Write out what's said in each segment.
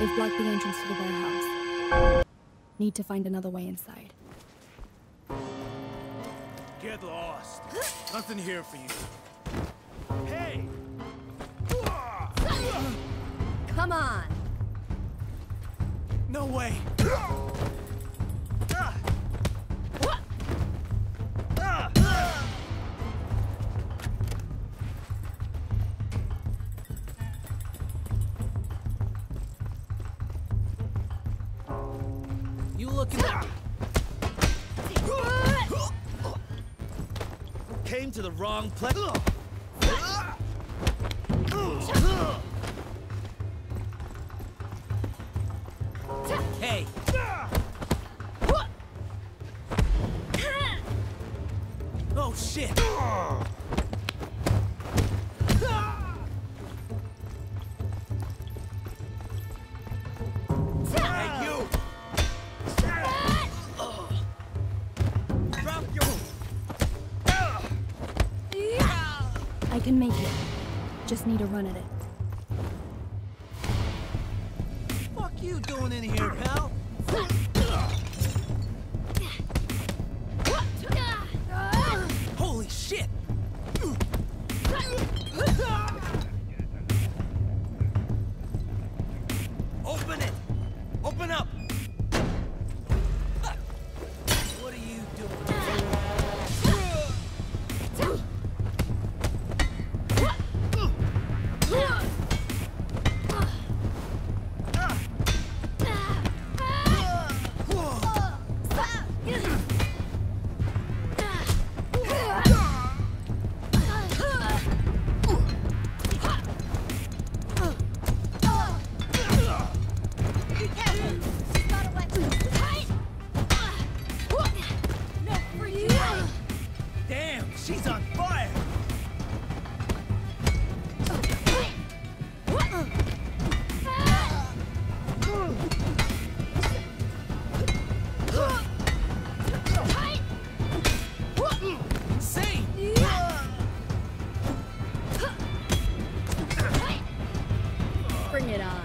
They've blocked the entrance to the warehouse. Need to find another way inside. Get lost. Nothing here for you. Hey! Come on! No way! You looking at me? Came to the wrong place. Hey! Oh shit! I can make it. Just need a run at it. Fuck you doing in here, pal? Holy shit! Open it! Open up! What are you doing? She's on fire! Bring it on.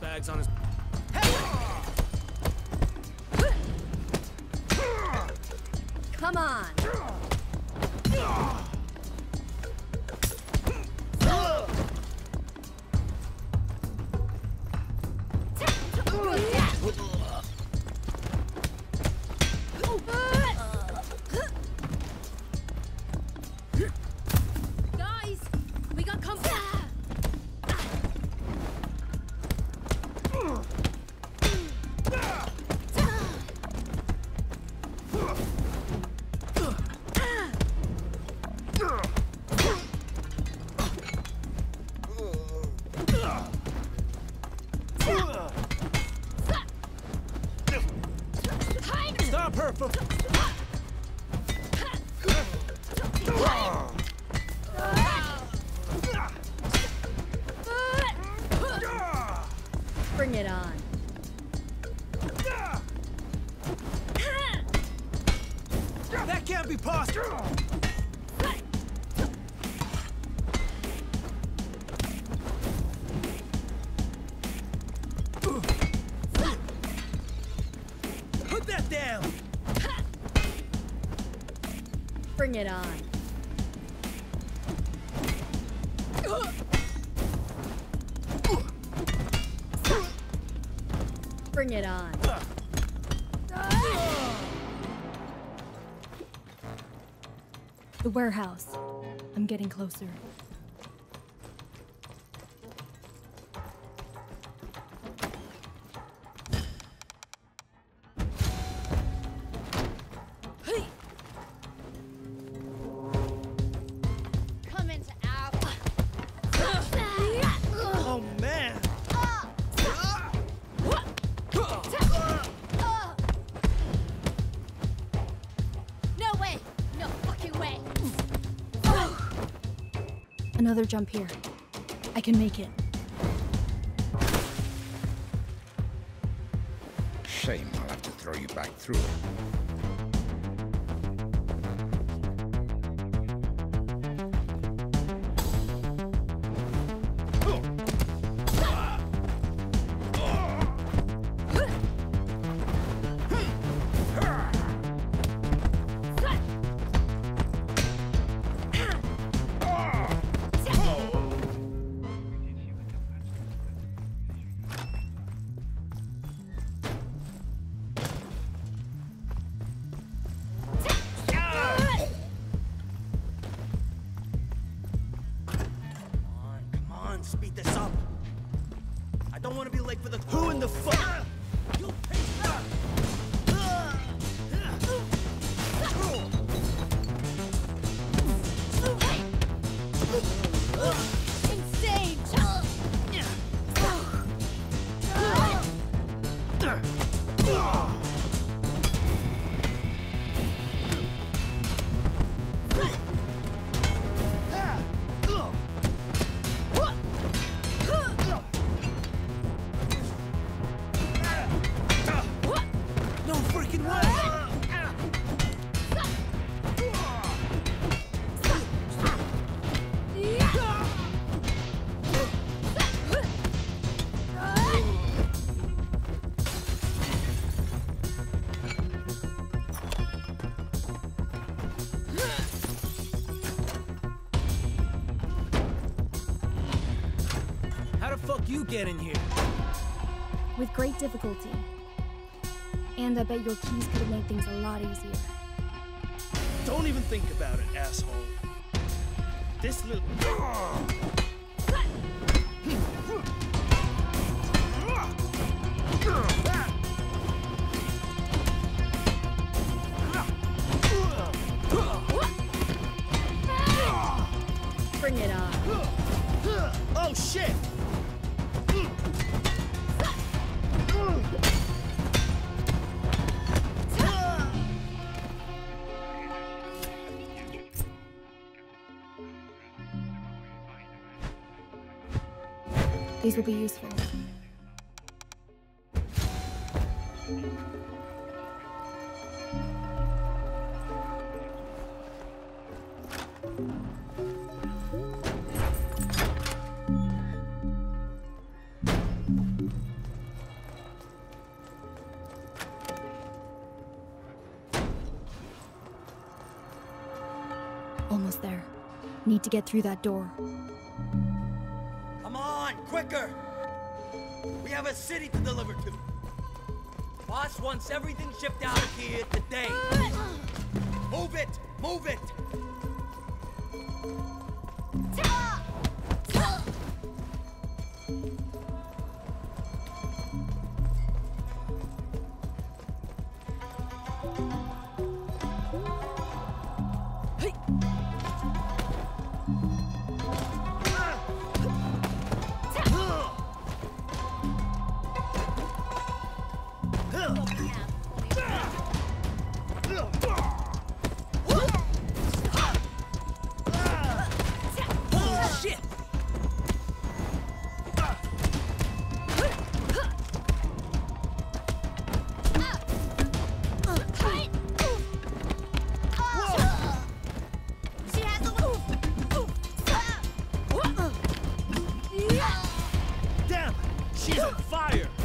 Bags on his... Come on! Guys, we got company! Stop her from... Bring it on. That can't be possible! Put that down! Bring it on. Bring it on. The warehouse. I'm getting closer. No way! No fucking way! Another jump here. I can make it. Shame, I'll have to throw you back through. Speed this up. I don't want to be late for the... Who in the fuck? You piece of... Insane! Fuck you get in here? With great difficulty. And I bet your keys could have made things a lot easier. Don't even think about it, asshole. This little... Bring it on. Oh shit! These will be useful. Almost there. Need to get through that door. Quicker! We have a city to deliver to. Boss wants everything shipped out of here today. Move it! Move it! She's on fire!